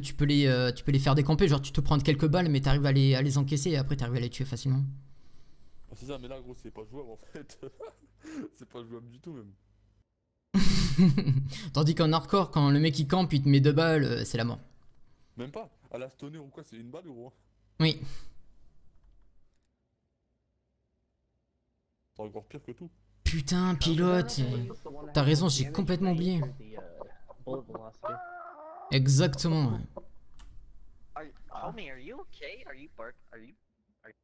que tu peux les faire décamper, genre tu te prends quelques balles mais t'arrives à les encaisser et après t'arrives à les tuer facilement. Ah, c'est ça, mais là gros c'est pas jouable en fait. C'est pas jouable du tout même. Tandis qu'en hardcore quand le mec il campe il te met deux balles, c'est la mort. Même pas, à la stoner ou quoi, c'est une balle gros. Oui. C'est encore pire que tout. Putain pilote, t'as raison, j'ai complètement oublié. Exactement. Ouais. Homie, are you okay? Are you bark? Are you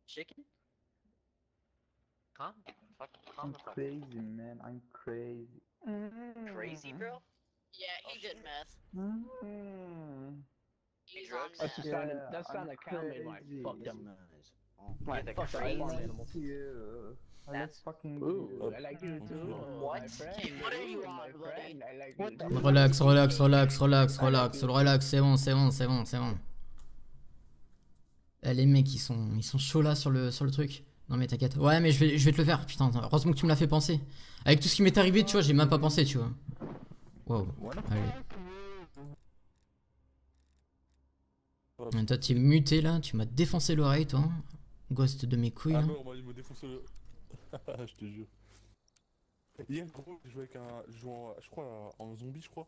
chicken? Calm down. Calm the fuck down. I'm crazy, man. I'm crazy. Crazy, bro? Yeah, he did meth. He's on meth. That sounded kind of like fucked up. Like the crazy. That's fucking good. I like you too. What? What are you on, buddy? Relax, relax, relax, relax, relax, relax. C'est bon, c'est bon, c'est bon, c'est bon. Les mecs, ils sont chauds là sur le truc. Non mais t'inquiète. Ouais mais je vais te le faire. Putain, heureusement que tu me l'as fait penser. Avec tout ce qui m'est arrivé, tu vois, j'ai même pas pensé, tu vois. Wow. Allez. Toi t'es muté là, tu m'as défoncé l'oreille toi. Ghost de mes couilles. Ah non, il m'a défoncé le... Je te jure. Hier gros, je jouais avec un... Je crois en zombie, je crois.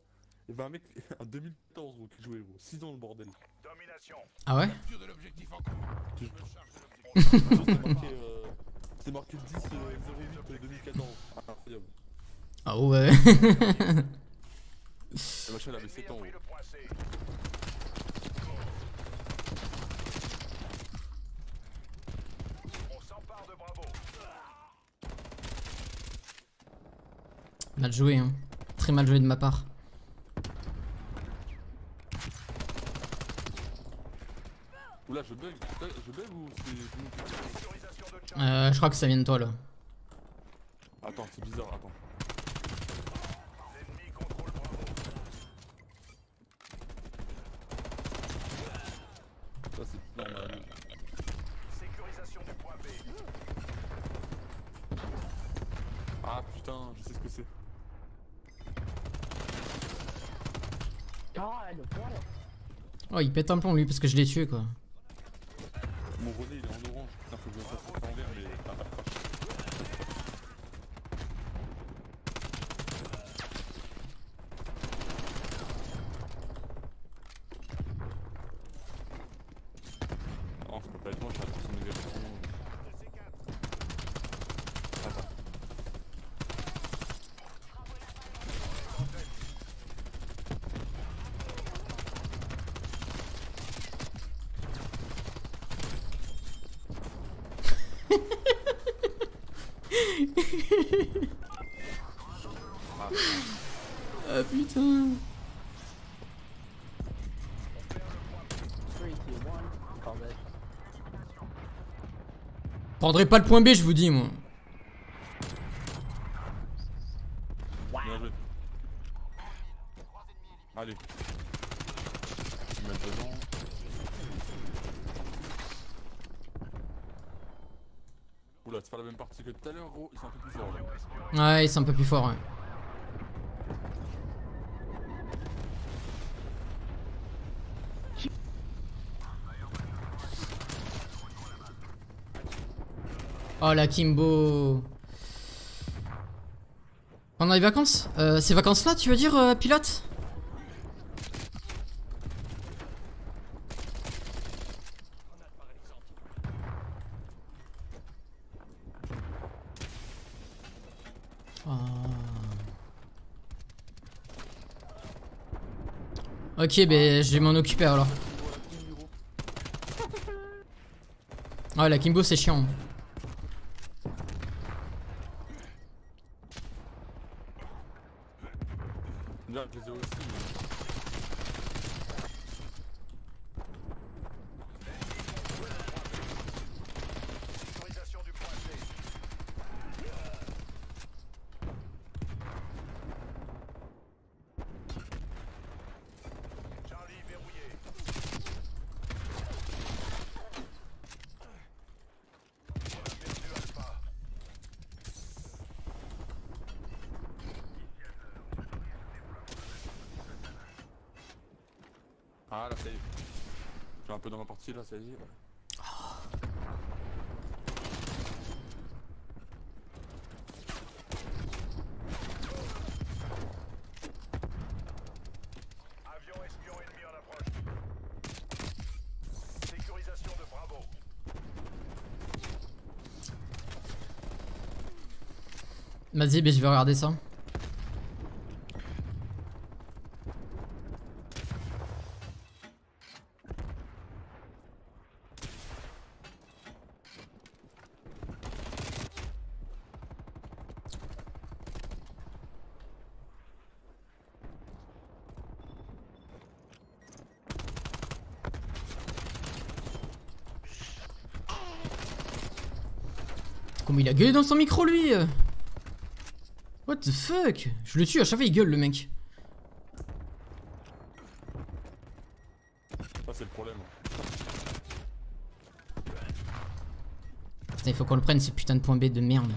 Il y avait un mec en 2014 gros qui jouait gros. 6 ans le bordel. Domination. Ah ouais. C'est marqué 10 F08 2014. Incroyable. Ah ouais. La machine elle avait 7 ans. On s'empare de Bravo. Mal joué hein. Très mal joué de ma part. Oula, je bug ou c'est... je crois que ça vient de toi là. Attends, c'est bizarre, attends. Ça c'est normal. Sécurisation du point B. Ah putain, je sais ce que c'est. Oh, il pète un plomb lui parce que je l'ai tué quoi. Mon relais il est en orange, putain faut que je le fasse en vert mais... Non, ça peut pas être moi, je suis à 300 mégas de son. Attends. Ah putain. Prendrez pas le point B je vous dis moi. Wow. Allez. Oula, c'est pas la même partie que tout à l'heure gros, ils sont un peu plus forts là. Ouais, ils sont un peu plus forts ouais. Oh la Kimbo. Pendant les vacances ces vacances là tu veux dire pilote? Oh. Ok ben je vais m'en occuper alors. Oh la Kimbo c'est chiant. Ah là ça y est. Je suis un peu dans ma partie là, ça y est. Vas-y, mais je vais regarder ça. Comment il a gueulé dans son micro, lui? What the fuck? Je le tue, à chaque fois il gueule le mec. Ça c'est le problème. Putain, il faut qu'on le prenne ce putain de point B de merde.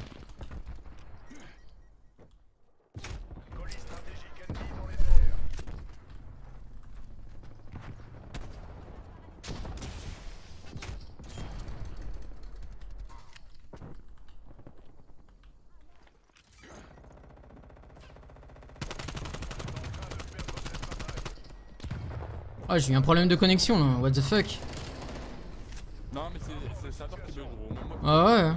Ah, j'ai eu un problème de connexion là, what the fuck. Non mais c'est le serveur qui bug gros. Ah ouais.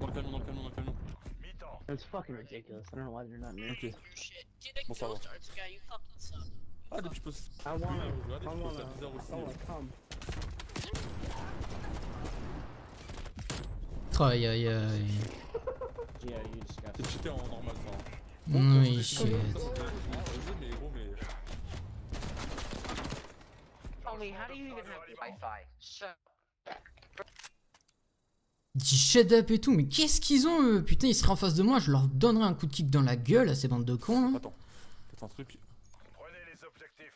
Dans le camion. That's fucking ridiculous. I don't know why they're not near. Okay. Bon, ça va. Ah, depuis que je peux... Aïe aïe aïe. C'est cheaté en normal, ça. Oui, shit. Only, how do you even have Wi-Fi? Shut up. Dit shut up et tout, mais qu'est-ce qu'ils ont eux? Putain, ils seraient en face de moi, je leur donnerais un coup de kick dans la gueule à ces bandes de cons. Hein. Attends, c'est un truc. Prenez les objectifs.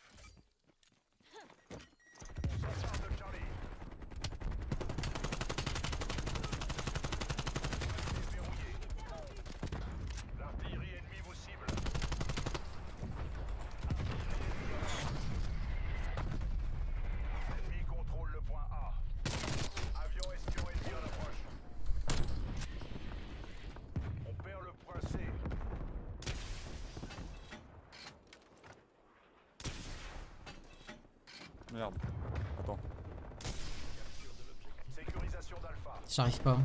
L'artillerie ennemie vous cible. L'ennemi contrôle le point A. Merde, attends. Sécurisation d'Alpha. J'arrive pas.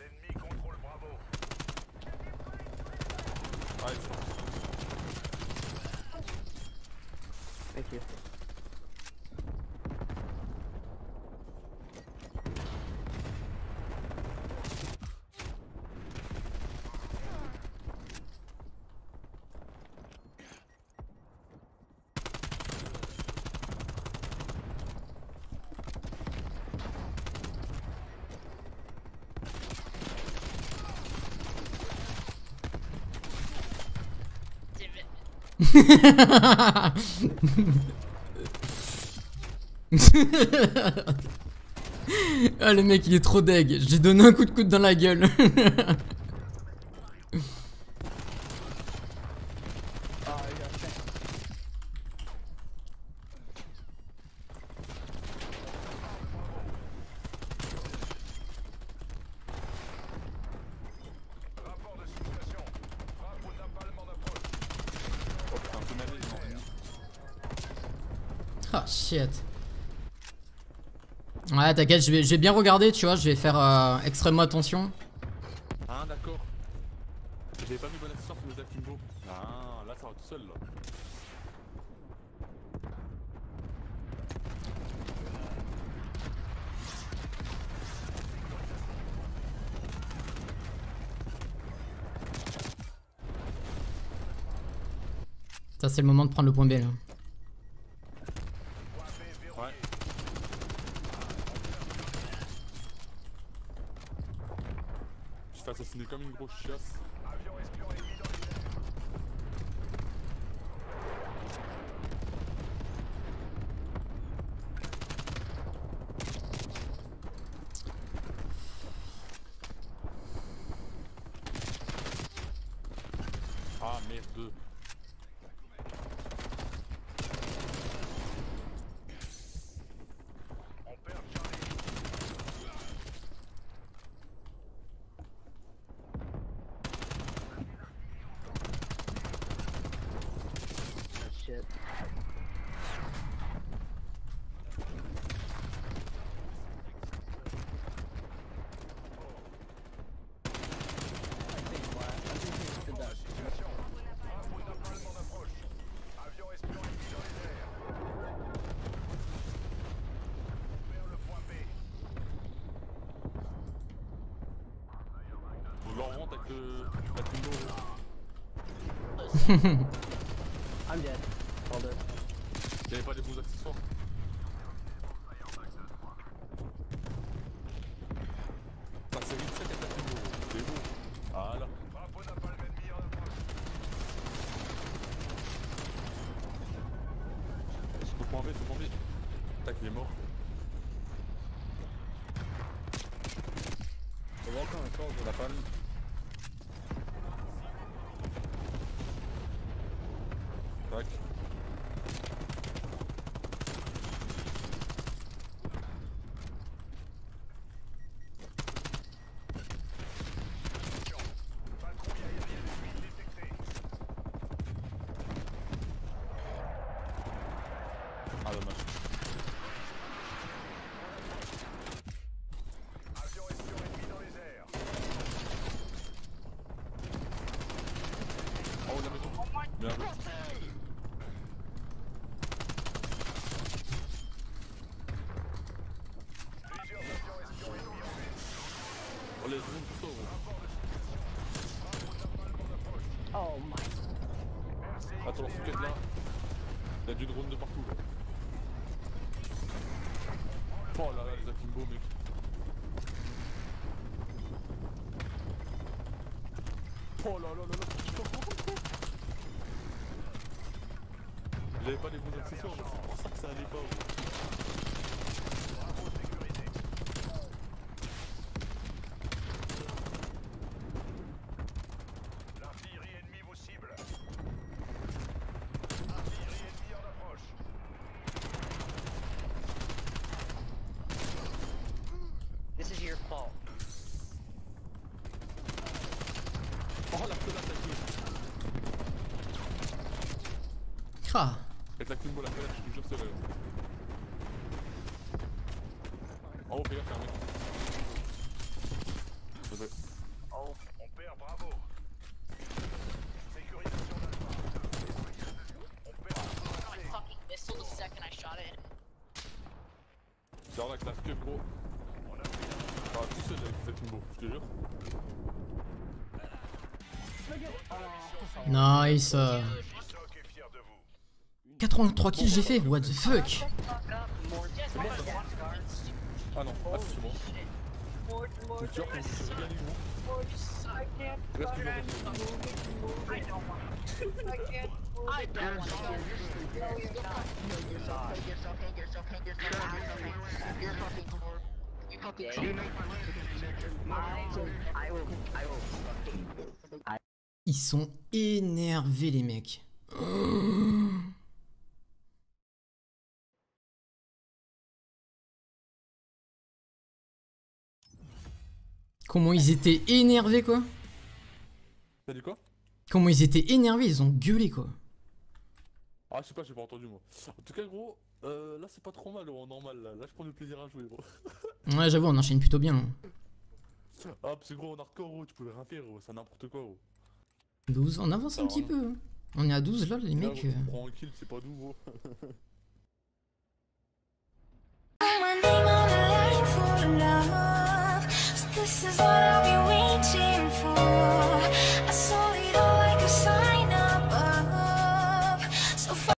L'ennemi contrôle Bravo. Allez, thank you. Ah le mec il est trop deg, je lui donne un coup de coude dans la gueule. Ah, shit. Ouais, t'inquiète, je vais bien regarder, tu vois, je vais faire extrêmement attention. Ah, d'accord. J'avais pas mis bonne assistance pour les Akimbo. Ah, là, ça va tout seul, là. Ça c'est le moment de prendre le point B là. Ouais. Je suis assassiné comme une grosse chiasse. Ah merde. I'm dead. All dead. Y'avait pas des bons accessoires. Pas c'est vite ça qu'elle t'a fait beau. C'est beau. Ah là. Faut point B, faut point B. Tac, il est mort. On va encore, on l'a pas mis. Tac. Ah dommage. Avion est sur ennemi dans les airs. Oh la maison. Bien joué. Oh my. Attends, on se là. Il y a du drone de partout. Oh là là, les akimbo, mec. Oh là là là là. Il avait pas les bons accessoires, c'est pour ça que ça allait pas. Ah. Faites la climbo, la colère, je te jure c'est vrai. En haut, fais gaffe, y'a un mec. En haut, on perd, bravo. Sécurisation d'Alpha. On perd. Oh my fucking missile the second I shot it. Genre la classe que gros. Ah, tout seul avec cette climbo, je te jure. Nice. 83 kills j'ai fait, what the fuck. Ah non, ah c'est bon. Ils sont énervés les mecs. Comment ils étaient énervés quoi. T'as dit quoi? Comment ils étaient énervés, ils ont gueulé quoi. Ah je sais pas, j'ai pas entendu moi. En tout cas gros, là c'est pas trop mal en normal là, je prends du plaisir à jouer gros. Ouais j'avoue, on enchaîne plutôt bien. Ah parce que gros en hardcore gros, tu pouvais rien faire gros, c'est n'importe quoi gros. 12, on avance un petit peu. On est à 12 là les mecs. Tranquille, c'est pas doux gros. This is what I